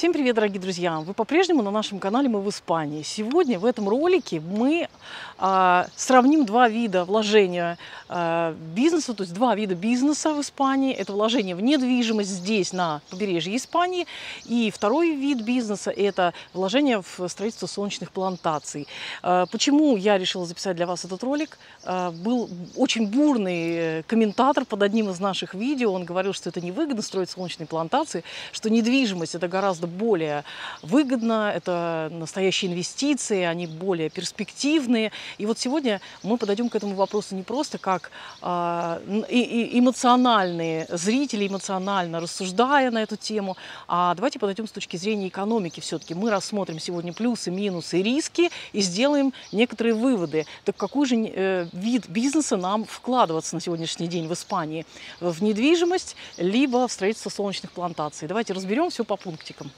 Всем привет, дорогие друзья! Вы по-прежнему на нашем канале «Мы в Испании». Сегодня в этом ролике мы сравним два вида вложения бизнеса, то есть два вида бизнеса в Испании. Это вложение в недвижимость здесь, на побережье Испании. И второй вид бизнеса – это вложение в строительство солнечных плантаций. Почему я решила записать для вас этот ролик? Был очень бурный комментатор под одним из наших видео. Он говорил, что это невыгодно строить солнечные плантации, что недвижимость – это гораздо более выгодно, это настоящие инвестиции, они более перспективные. И вот сегодня мы подойдем к этому вопросу не просто как эмоциональные зрители, эмоционально рассуждая на эту тему, а давайте подойдем с точки зрения экономики все-таки. Мы рассмотрим сегодня плюсы, минусы, риски и сделаем некоторые выводы. Так какой же вид бизнеса нам вкладываться на сегодняшний день в Испании? В недвижимость, либо в строительство солнечных плантаций? Давайте разберем все по пунктикам.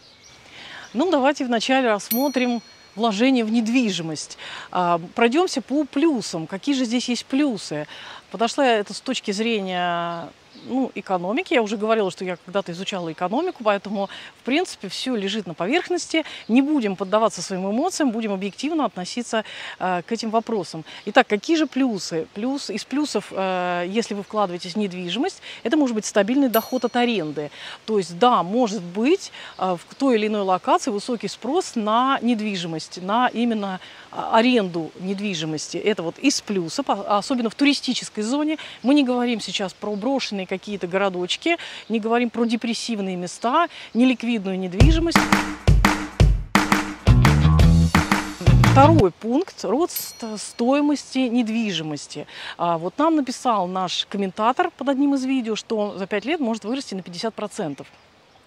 Ну, давайте вначале рассмотрим вложение в недвижимость. Пройдемся по плюсам. Какие же здесь есть плюсы? Подошла я это с точки зрения экономики. Я уже говорила, что я когда-то изучала экономику, поэтому, в принципе, все лежит на поверхности. Не будем поддаваться своим эмоциям, будем объективно относиться к этим вопросам. Итак, какие же плюсы? Из плюсов, если вы вкладываетесь в недвижимость, это может быть стабильный доход от аренды. То есть, да, может быть, в той или иной локации высокий спрос на недвижимость, на именно аренду недвижимости. Это вот из плюсов, особенно в туристической зоне. Мы не говорим сейчас про брошенные какие-то городочки, не говорим про депрессивные места, неликвидную недвижимость. Второй пункт – рост стоимости недвижимости. Вот нам написал наш комментатор под одним из видео, что за 5 лет может вырасти на 50%.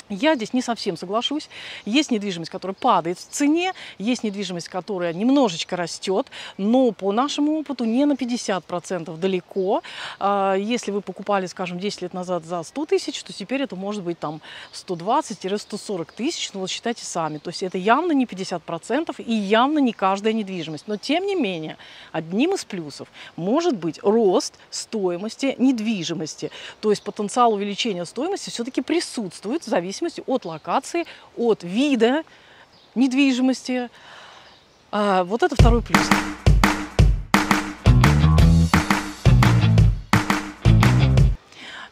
Я здесь не совсем соглашусь. Есть недвижимость, которая падает в цене, есть недвижимость, которая немножечко растет, но по нашему опыту не на 50% далеко. Если вы покупали, скажем, 10 лет назад за 100 тысяч, то теперь это может быть там 120-140 тысяч, ну вот считайте сами. То есть это явно не 50% и явно не каждая недвижимость. Но тем не менее, одним из плюсов может быть рост стоимости недвижимости. То есть потенциал увеличения стоимости все-таки присутствует в зависимости от локации, от вида недвижимости. Вот это второй плюс.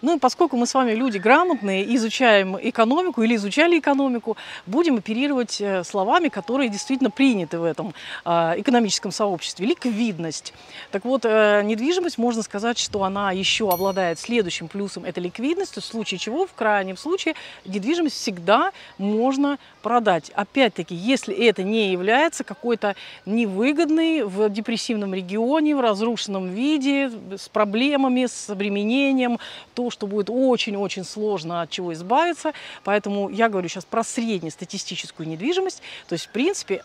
Ну и поскольку мы с вами люди грамотные, изучаем экономику или изучали экономику, будем оперировать словами, которые действительно приняты в этом экономическом сообществе. Ликвидность. Так вот, недвижимость, можно сказать, что она еще обладает следующим плюсом. Это ликвидность, в случае чего, в крайнем случае, недвижимость всегда можно продать. Опять-таки, если это не является какой-то невыгодной в депрессивном регионе, в разрушенном виде, с проблемами, с обременением, то, что будет очень-очень сложно от чего избавиться. Поэтому я говорю сейчас про среднестатистическую недвижимость. То есть, в принципе,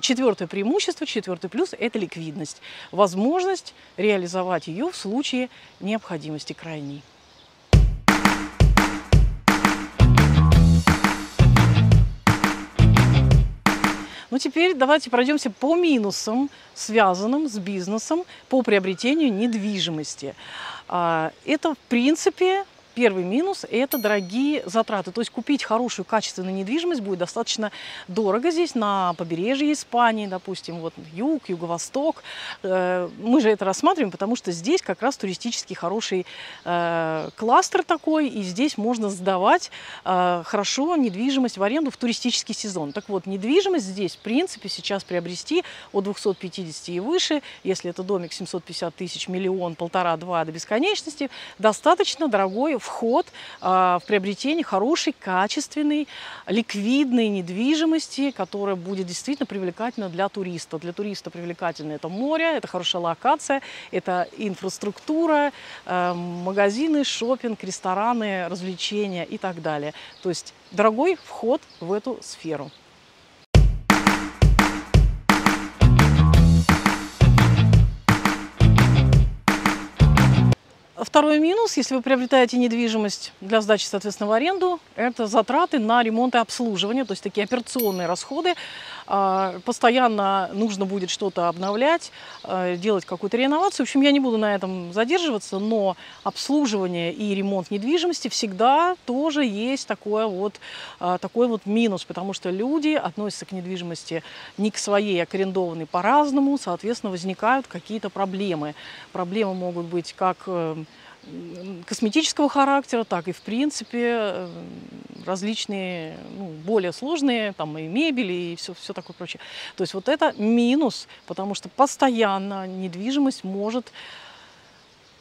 четвертое преимущество, четвертый плюс – это ликвидность. Возможность реализовать ее в случае необходимости крайней. Ну, теперь давайте пройдемся по минусам, связанным с бизнесом по приобретению недвижимости. Это, в принципе, первый минус – это дорогие затраты. То есть купить хорошую, качественную недвижимость будет достаточно дорого здесь, на побережье Испании, допустим, вот юг, юго-восток. Мы же это рассматриваем, потому что здесь как раз туристический хороший кластер такой, и здесь можно сдавать хорошо недвижимость в аренду в туристический сезон. Так вот, недвижимость здесь, в принципе, сейчас приобрести от 250 и выше, если это домик 750 тысяч, миллион, полтора, два до бесконечности, достаточно дорогой вход в приобретение хорошей, качественной, ликвидной недвижимости, которая будет действительно привлекательна для туриста. Для туриста привлекательно это море, это хорошая локация, это инфраструктура, магазины, шопинг, рестораны, развлечения и так далее. То есть дорогой вход в эту сферу. Второй минус, если вы приобретаете недвижимость для сдачи, соответственно, в аренду, это затраты на ремонт и обслуживание, то есть такие операционные расходы. Постоянно нужно будет что-то обновлять, делать какую-то реновацию. В общем, я не буду на этом задерживаться, но обслуживание и ремонт недвижимости всегда тоже есть такой вот минус, потому что люди относятся к недвижимости не к своей, а к арендованной по-разному, соответственно, возникают какие-то проблемы. Проблемы могут быть как косметического характера, так и, в принципе, различные, более сложные, там и мебель, и все такое прочее. То есть вот это минус, потому что постоянно недвижимость может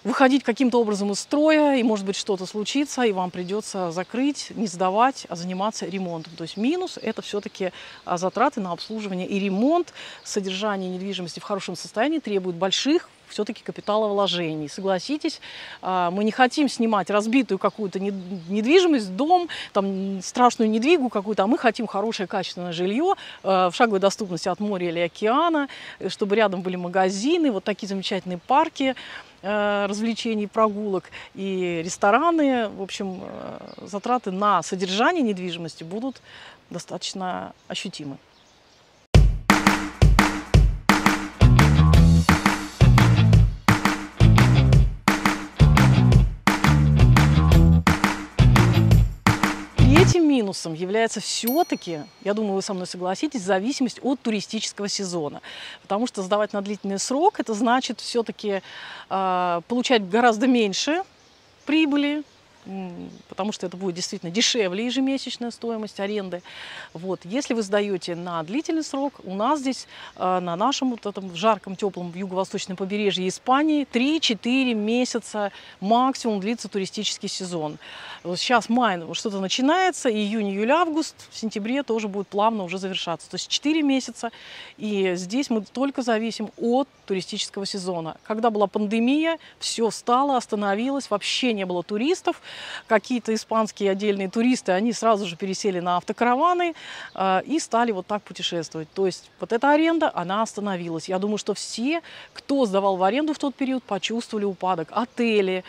выходить каким-то образом из строя, и может быть что-то случится, и вам придется закрыть, не сдавать, а заниматься ремонтом. То есть минус – это все-таки затраты на обслуживание и ремонт. Содержание недвижимости в хорошем состоянии требует больших все-таки капиталовложений. Согласитесь, мы не хотим снимать разбитую какую-то недвижимость, дом, там, страшную недвигу какую-то, а мы хотим хорошее качественное жилье в шаговой доступности от моря или океана, чтобы рядом были магазины, вот такие замечательные парки развлечений, прогулок и рестораны. В общем, затраты на содержание недвижимости будут достаточно ощутимы. Минусом является все-таки, я думаю, вы со мной согласитесь, зависимость от туристического сезона. Потому что сдавать на длительный срок, это значит все-таки получать гораздо меньше прибыли, потому что это будет действительно дешевле ежемесячная стоимость аренды. Вот. Если вы сдаете на длительный срок, у нас здесь, на нашем вот этом жарком, теплом юго-восточном побережье Испании, 3-4 месяца максимум длится туристический сезон. Вот сейчас май что-то начинается, июнь, июль, август, в сентябре тоже будет плавно уже завершаться. То есть 4 месяца, и здесь мы только зависим от туристического сезона. Когда была пандемия, все стало, остановилось, вообще не было туристов. Какие-то испанские отдельные туристы, они сразу же пересели на автокараваны и стали вот так путешествовать. То есть вот эта аренда, она остановилась. Я думаю, что все, кто сдавал в аренду в тот период, почувствовали упадок. Отели,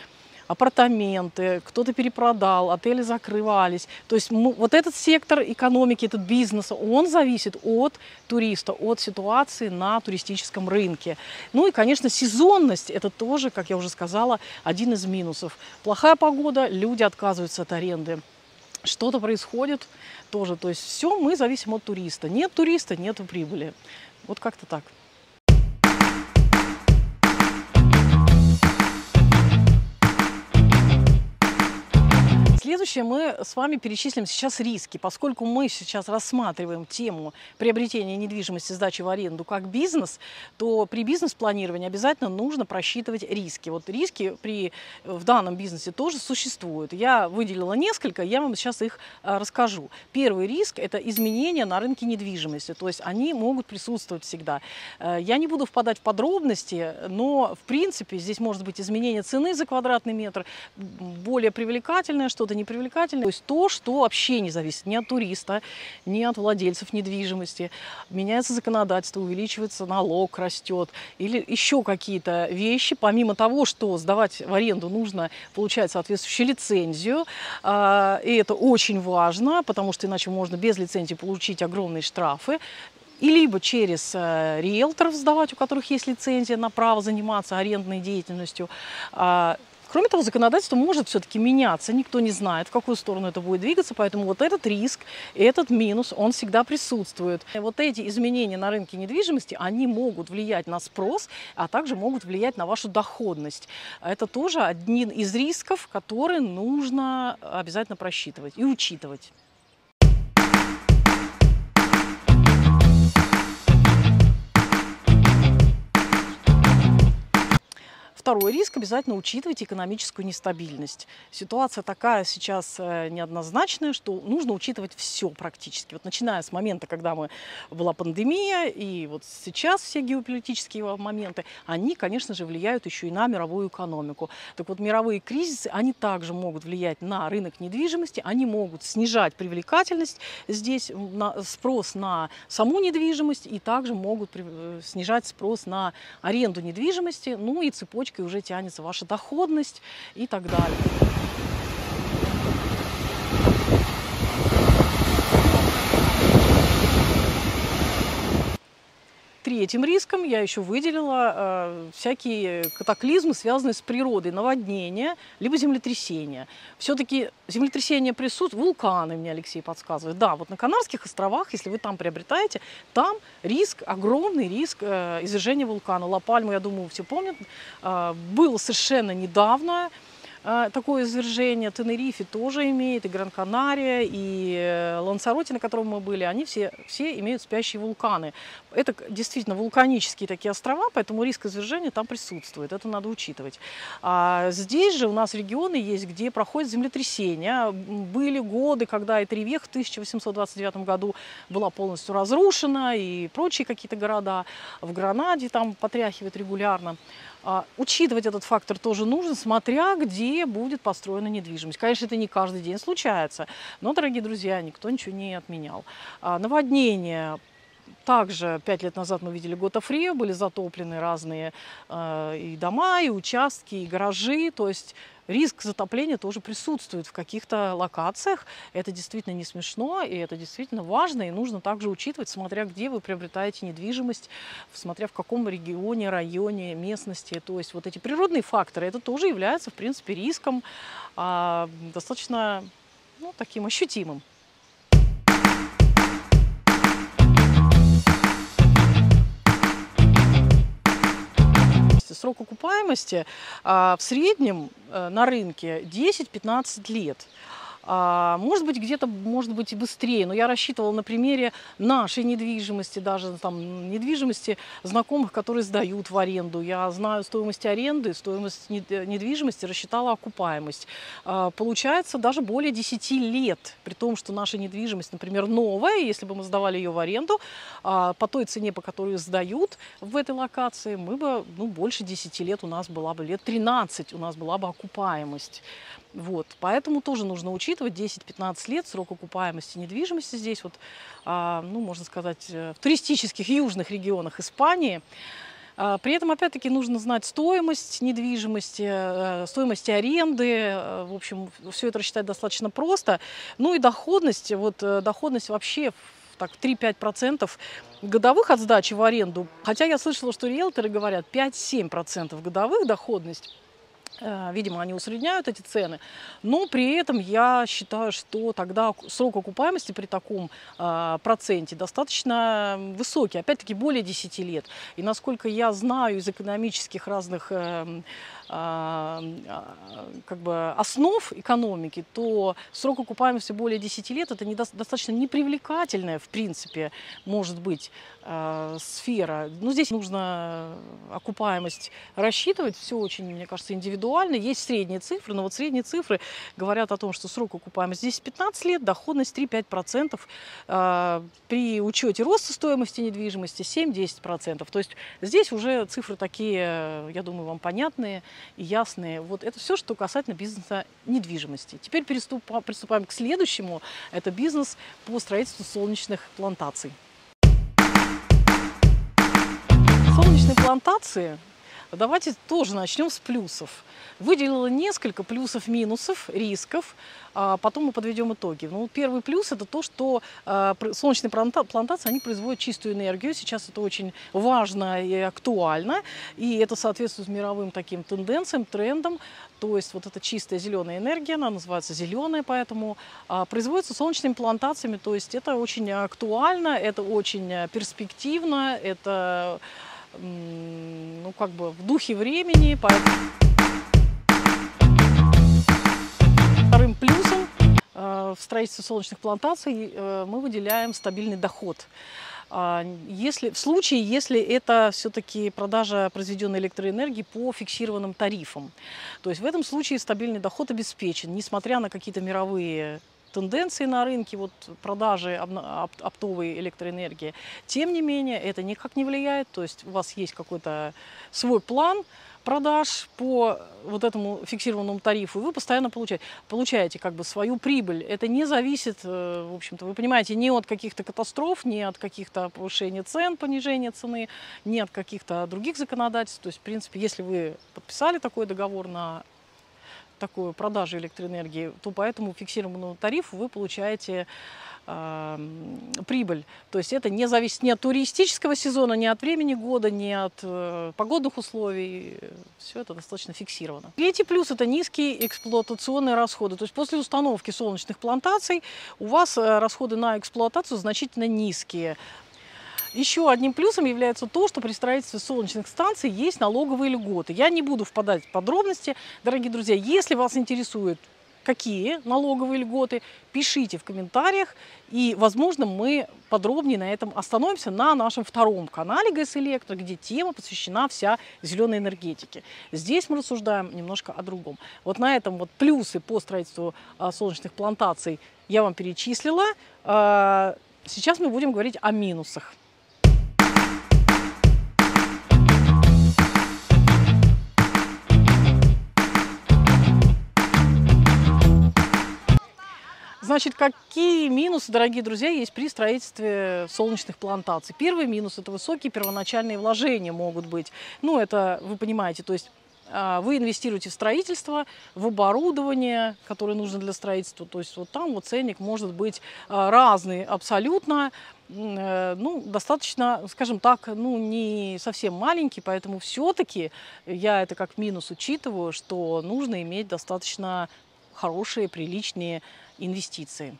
апартаменты, кто-то перепродал, отели закрывались. То есть вот этот сектор экономики, этот бизнес, он зависит от туриста, от ситуации на туристическом рынке. Ну и, конечно, сезонность – это тоже, как я уже сказала, один из минусов. Плохая погода, люди отказываются от аренды. Что-то происходит тоже. То есть все мы зависим от туриста. Нет туриста – нет прибыли. Вот как-то так. Следующее, мы с вами перечислим сейчас риски, поскольку мы сейчас рассматриваем тему приобретения недвижимости, сдачи в аренду как бизнес, то при бизнес-планировании обязательно нужно просчитывать риски. Вот риски в данном бизнесе тоже существуют. Я выделила несколько, я вам сейчас их расскажу. Первый риск – это изменения на рынке недвижимости, то есть они могут присутствовать всегда. Я не буду впадать в подробности, но в принципе здесь может быть изменение цены за квадратный метр, более привлекательное, что-то непривлекательное. То есть то, что вообще не зависит ни от туриста, ни от владельцев недвижимости. Меняется законодательство, увеличивается налог, растет. Или еще какие-то вещи. Помимо того, что сдавать в аренду нужно получать соответствующую лицензию. И это очень важно, потому что иначе можно без лицензии получить огромные штрафы. И либо через риэлторов сдавать, у которых есть лицензия на право заниматься арендной деятельностью. Кроме того, законодательство может все-таки меняться, никто не знает, в какую сторону это будет двигаться, поэтому вот этот риск, этот минус, он всегда присутствует. И вот эти изменения на рынке недвижимости, они могут влиять на спрос, а также могут влиять на вашу доходность. Это тоже один из рисков, который нужно обязательно просчитывать и учитывать. Второй риск – обязательно учитывать экономическую нестабильность. Ситуация такая сейчас неоднозначная, что нужно учитывать все практически. Вот начиная с момента, когда была пандемия, и вот сейчас все геополитические моменты, они, конечно же, влияют еще и на мировую экономику. Так вот, мировые кризисы, они также могут влиять на рынок недвижимости, они могут снижать привлекательность здесь, спрос на саму недвижимость, и также могут снижать спрос на аренду недвижимости, ну и цепочка и уже тянется ваша доходность и так далее. этим риском я еще выделила всякие катаклизмы, связанные с природой, наводнения, либо землетрясения. Все-таки землетрясения присутствуют, вулканы, мне Алексей подсказывает. Да, вот на Канарских островах, если вы там приобретаете, там риск, огромный риск извержения вулкана. Ла-Пальму, я думаю, все помнят, было совершенно недавно. Такое извержение Тенерифе тоже имеет, и Гран-Канария, и Лансароте, на котором мы были, они все имеют спящие вулканы. Это действительно вулканические такие острова, поэтому риск извержения там присутствует, это надо учитывать. А здесь же у нас регионы есть, где проходят землетрясения. Были годы, когда и Тревех в 1829 году была полностью разрушена, и прочие какие-то города. В Гранаде там потряхивает регулярно. Учитывать этот фактор тоже нужно, смотря где будет построена недвижимость. Конечно, это не каждый день случается, но, дорогие друзья, никто ничего не отменял. Наводнение. Также 5 лет назад мы видели Гота-Фрио, были затоплены разные и дома, и участки, и гаражи. То есть риск затопления тоже присутствует в каких-то локациях. Это действительно не смешно, и это действительно важно. И нужно также учитывать, смотря где вы приобретаете недвижимость, смотря в каком регионе, районе, местности. То есть вот эти природные факторы, это тоже является, в принципе, риском достаточно таким ощутимым. Срок окупаемости в среднем на рынке 10-15 лет. Может быть, где-то, может быть, и быстрее. Но я рассчитывала на примере нашей недвижимости, даже там недвижимости знакомых, которые сдают в аренду. Я знаю стоимость аренды, стоимость недвижимости, рассчитала окупаемость. Получается даже более 10 лет, при том, что наша недвижимость, например, новая, если бы мы сдавали ее в аренду, по той цене, по которой сдают в этой локации, мы бы, больше 10 лет у нас была бы, лет 13 у нас была бы окупаемость. Вот. Поэтому тоже нужно учитывать 10-15 лет срок окупаемости недвижимости здесь, вот, можно сказать, в туристических южных регионах Испании. При этом, опять-таки, нужно знать стоимость недвижимости, стоимость аренды. В общем, все это рассчитать достаточно просто. Ну и доходность, доходность вообще так 3-5% годовых от сдачи в аренду. Хотя я слышала, что риэлторы говорят 5-7% годовых доходность. Видимо, они усредняют эти цены, но при этом я считаю, что тогда срок окупаемости при таком проценте достаточно высокий, опять-таки более 10 лет. И насколько я знаю из экономических разных основ экономики, то срок окупаемости более 10 лет – это достаточно непривлекательная, в принципе, может быть, сфера. Но здесь нужно окупаемость рассчитывать, все очень, мне кажется, индивидуально. Есть средние цифры, но средние цифры говорят о том, что срок окупаемости 10-15 лет, доходность 3-5%, при учете роста стоимости недвижимости 7-10%. То есть здесь уже цифры такие, я думаю, вам понятные и ясные. Вот это все, что касательно бизнеса недвижимости. Теперь приступаем к следующему. Это бизнес по строительству солнечных плантаций. Солнечные плантации. Давайте тоже начнем с плюсов. Выделила несколько плюсов-минусов, рисков, потом мы подведем итоги. Первый плюс – это то, что солнечные плантации, они производят чистую энергию. Сейчас это очень важно и актуально, и это соответствует мировым таким тенденциям, трендам. То есть вот эта чистая зеленая энергия, она называется зеленая, поэтому производится солнечными плантациями. То есть это очень актуально, это очень перспективно, это в духе времени, поэтому вторым плюсом в строительстве солнечных плантаций мы выделяем стабильный доход. В случае, если это все-таки продажа произведенной электроэнергии по фиксированным тарифам. То есть в этом случае стабильный доход обеспечен, несмотря на какие-то мировые тенденции на рынке, продажи оптовой электроэнергии. Тем не менее, это никак не влияет. То есть у вас есть какой-то свой план продаж по этому фиксированному тарифу, и вы постоянно получаете свою прибыль. Это не зависит, в общем-то, вы понимаете, ни от каких-то катастроф, ни от каких-то повышения цен, понижения цены, ни от каких-то других законодательств. То есть, в принципе, если вы подписали такой договор на такую продажу электроэнергии, то по этому фиксированному тарифу вы получаете прибыль. То есть это не зависит ни от туристического сезона, ни от времени года, ни от погодных условий. Все это достаточно фиксировано. Третий плюс – это низкие эксплуатационные расходы. То есть после установки солнечных плантаций у вас расходы на эксплуатацию значительно низкие. Еще одним плюсом является то, что при строительстве солнечных станций есть налоговые льготы. Я не буду впадать в подробности. Дорогие друзья, если вас интересует, какие налоговые льготы, пишите в комментариях. И, возможно, мы подробнее на этом остановимся на нашем втором канале ГЭС Электро, где тема посвящена вся зеленой энергетике. Здесь мы рассуждаем немножко о другом. Вот на этом вот плюсы по строительству солнечных плантаций я вам перечислила. Сейчас мы будем говорить о минусах. Значит, какие минусы, дорогие друзья, есть при строительстве солнечных плантаций? Первый минус – это высокие первоначальные вложения могут быть. Ну, это вы понимаете, то есть вы инвестируете в строительство, в оборудование, которое нужно для строительства. То есть вот там вот ценник может быть разный абсолютно. Ну, достаточно, скажем так, ну, не совсем маленький, поэтому все-таки я это как минус учитываю, что нужно иметь достаточно хорошие, приличные инвестиции.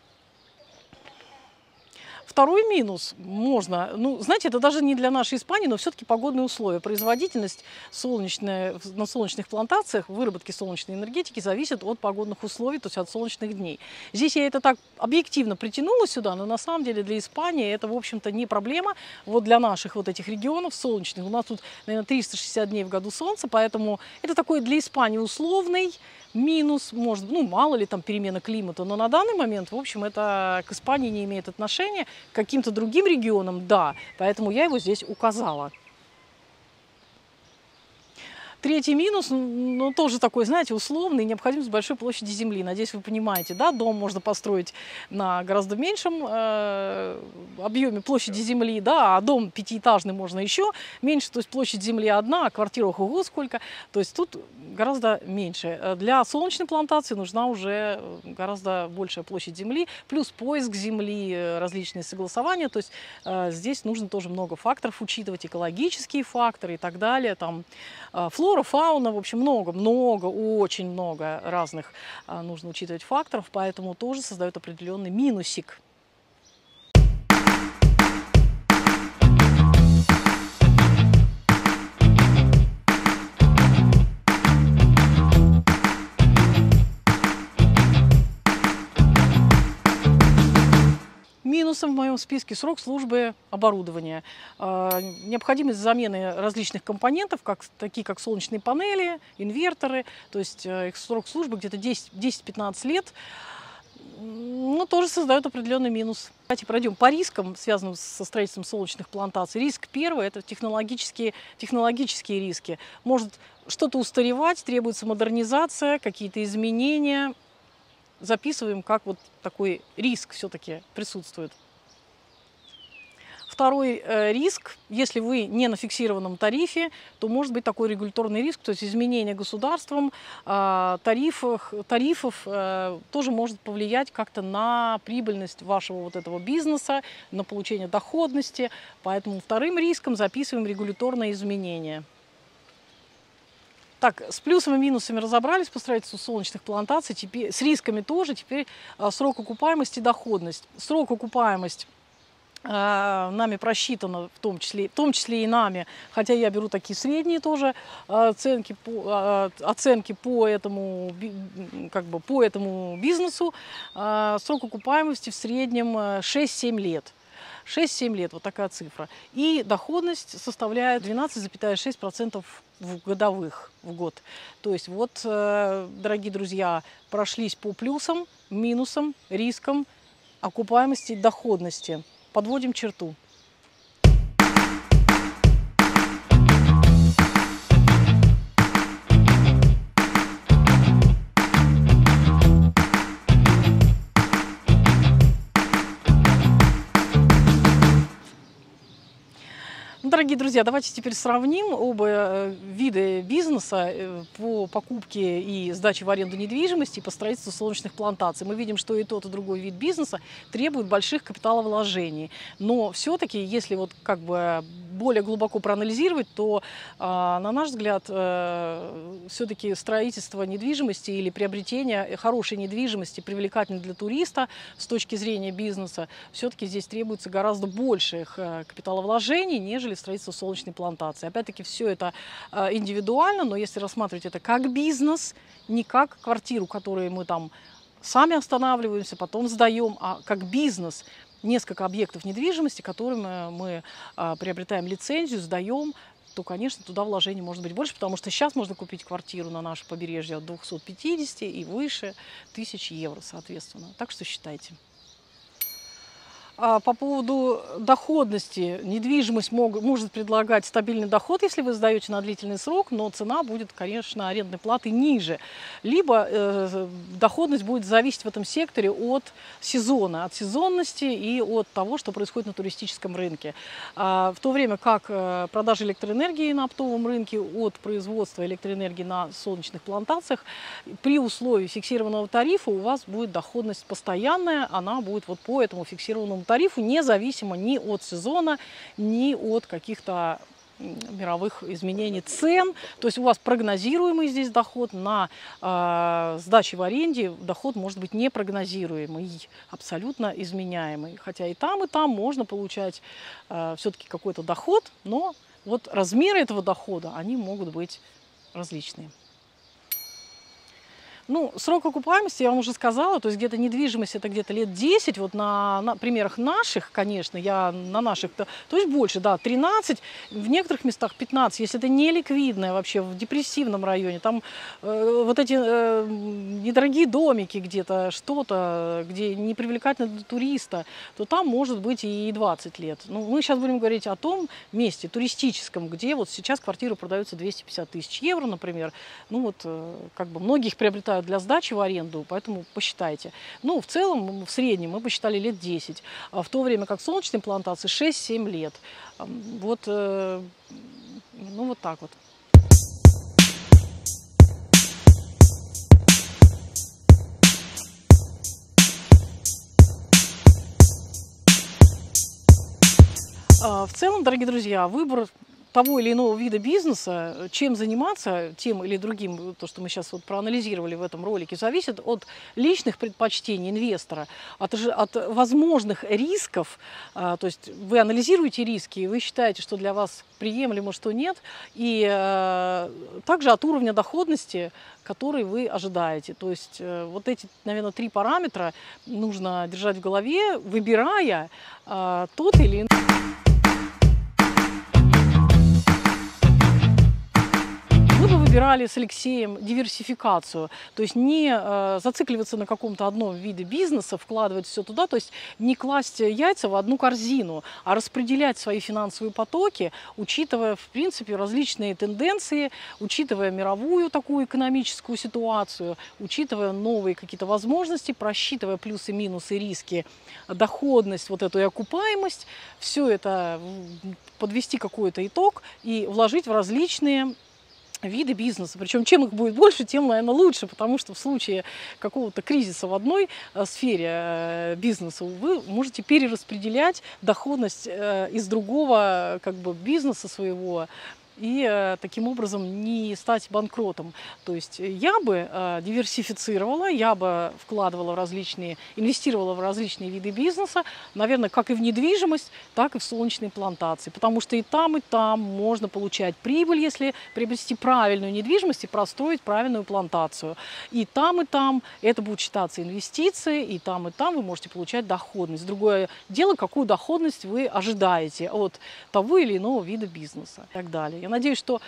Второй минус можно, ну, знаете, это даже не для нашей Испании, но все-таки погодные условия. Производительность на солнечных плантациях, выработки солнечной энергетики зависит от погодных условий, то есть от солнечных дней. Здесь я это так объективно притянула сюда, но на самом деле для Испании это, в общем-то, не проблема. Вот для наших вот этих регионов солнечных, у нас тут, наверное, 360 дней в году солнца, поэтому это такой для Испании условный минус, может, ну, мало ли там перемена климата, но на данный момент, в общем, это к Испании не имеет отношения. К каким-то другим регионам, да, поэтому я его здесь указала. Третий минус, ну, тоже такой, знаете, условный, необходимость большой площади земли. Надеюсь, вы понимаете, да, дом можно построить на гораздо меньшем объеме площади земли, да, а дом пятиэтажный можно еще меньше, то есть площадь земли одна, а квартира ого сколько, то есть тут гораздо меньше. Для солнечной плантации нужна уже гораздо большая площадь земли, плюс поиск земли, различные согласования, то есть здесь нужно тоже много факторов учитывать, экологические факторы и так далее, там, флора, фауна, в общем, много, очень много разных нужно учитывать факторов, поэтому тоже создает определенный минусик. Минусом в моем списке срок службы оборудования, необходимость замены различных компонентов, такие как солнечные панели, инверторы, то есть их срок службы где-то 10-15 лет, но тоже создает определенный минус. Давайте пройдем по рискам, связанным со строительством солнечных плантаций. Риск первый – это технологические риски. Может что-то устаревать, требуется модернизация, какие-то изменения. Записываем, как вот такой риск все-таки присутствует. Второй риск, если вы не на фиксированном тарифе, то может быть такой регуляторный риск, то есть изменение государством тарифов тоже может повлиять как-то на прибыльность вашего вот этого бизнеса, на получение доходности. Поэтому вторым риском записываем регуляторные изменения. Так, с плюсами и минусами разобрались по строительству солнечных плантаций, теперь, с рисками тоже, теперь срок окупаемости и доходность. Срок окупаемости нами просчитано, в том числе и нами, хотя я беру такие средние тоже оценки по этому, как бы, по этому бизнесу. Срок окупаемости в среднем 6-7 лет. 6-7 лет, вот такая цифра. И доходность составляет 12,6% годовых в год. То есть вот, дорогие друзья, прошлись по плюсам, минусам, рискам, окупаемости, доходности. Подводим черту. Дорогие друзья, давайте теперь сравним оба вида бизнеса по покупке и сдаче в аренду недвижимости и по строительству солнечных плантаций. Мы видим, что и другой вид бизнеса требует больших капиталовложений. Но все-таки, если вот как бы более глубоко проанализировать, то, на наш взгляд, все-таки строительство недвижимости или приобретение хорошей недвижимости, привлекательной для туриста с точки зрения бизнеса, все-таки здесь требуется гораздо больших капиталовложений, нежели строительство солнечной плантации. Опять-таки, все это индивидуально, но если рассматривать это как бизнес, не как квартиру, которую мы там сами останавливаемся, потом сдаем, а как бизнес, несколько объектов недвижимости, которым мы приобретаем лицензию, сдаем, то, конечно, туда вложений может быть больше, потому что сейчас можно купить квартиру на наше побережье от 250 и выше 1000 евро, соответственно. Так что считайте. По поводу доходности. Недвижимость может предлагать стабильный доход, если вы сдаете на длительный срок, но цена будет, конечно, арендной платы ниже. Либо доходность будет зависеть в этом секторе от сезона, от сезонности и от того, что происходит на туристическом рынке. В то время как продажи электроэнергии на оптовом рынке от производства электроэнергии на солнечных плантациях, при условии фиксированного тарифа у вас будет доходность постоянная, она будет вот по этому фиксированному тарифу, независимо ни от сезона, ни от каких-то мировых изменений цен. То есть у вас прогнозируемый здесь доход, на сдаче в аренде доход может быть непрогнозируемый, абсолютно изменяемый. Хотя и там можно получать все-таки какой-то доход, но вот размеры этого дохода, они могут быть различные. Ну, срок окупаемости, я вам уже сказала, то есть где-то недвижимость это где-то лет 10, вот на примерах наших, конечно, то есть больше, да, 13, в некоторых местах 15, если это не ликвидное вообще, в депрессивном районе, там вот эти недорогие домики где-то, что-то, где не привлекательно для туриста, то там может быть и 20 лет. Ну, мы сейчас будем говорить о том месте туристическом, где вот сейчас квартира продается 250 000 евро, например, ну вот как бы многих приобретают для сдачи в аренду, поэтому посчитайте. Ну, в целом, в среднем мы посчитали лет 10, в то время как солнечные плантации 6-7 лет. Вот, ну, вот так вот. В целом, дорогие друзья, выбор того или иного вида бизнеса, чем заниматься, тем или другим, то, что мы сейчас вот проанализировали в этом ролике, зависит от личных предпочтений инвестора, от возможных рисков. То есть вы анализируете риски, и вы считаете, что для вас приемлемо, что нет, и также от уровня доходности, который вы ожидаете. То есть вот эти, наверное, 3 параметра нужно держать в голове, выбирая тот или иной. Выбирали с Алексеем диверсификацию, то есть не зацикливаться на каком-то одном виде бизнеса, вкладывать все туда, то есть не класть яйца в одну корзину, а распределять свои финансовые потоки, учитывая, в принципе, различные тенденции, учитывая мировую такую экономическую ситуацию, учитывая новые какие-то возможности, просчитывая плюсы, минусы, риски, доходность, вот эту и окупаемость, все это подвести какой-то итог и вложить в различные виды бизнеса. Причем чем их будет больше, тем, наверное, лучше, потому что в случае какого-то кризиса в одной сфере бизнеса вы можете перераспределять доходность из другого как бы бизнеса своего и таким образом не стать банкротом. То есть я бы диверсифицировала, я бы вкладывала в различные, инвестировала в различные виды бизнеса, наверное, как и в недвижимость, так и в солнечные плантации, потому что и там можно получать прибыль, если приобрести правильную недвижимость и простроить правильную плантацию. И там это будет считаться инвестицией, и там вы можете получать доходность. Другое дело, какую доходность вы ожидаете от того или иного вида бизнеса и так далее. Я надеюсь, что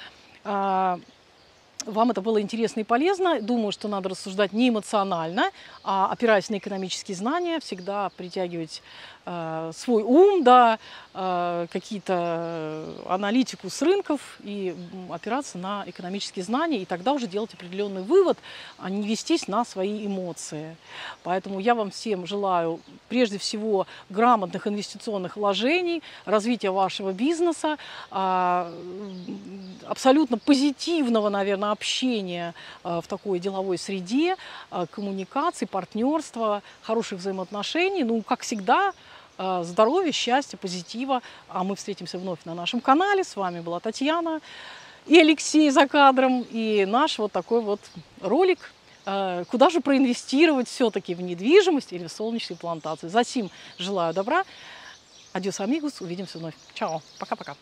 вам это было интересно и полезно. Думаю, что надо рассуждать не эмоционально, а опираясь на экономические знания, всегда притягивать свой ум, да, какие-то аналитику с рынков и опираться на экономические знания, и тогда уже делать определенный вывод, а не вестись на свои эмоции. Поэтому я вам всем желаю прежде всего грамотных инвестиционных вложений, развития вашего бизнеса, абсолютно позитивного, наверное, общения в такой деловой среде, коммуникации, партнерства, хороших взаимоотношений, ну, как всегда, здоровья, счастья, позитива. А мы встретимся вновь на нашем канале. С вами была Татьяна и Алексей за кадром. И наш вот такой вот ролик. Куда же проинвестировать все-таки в недвижимость или в солнечные плантации. Засим желаю добра. Адьос, амигус. Увидимся вновь. Чао. Пока-пока.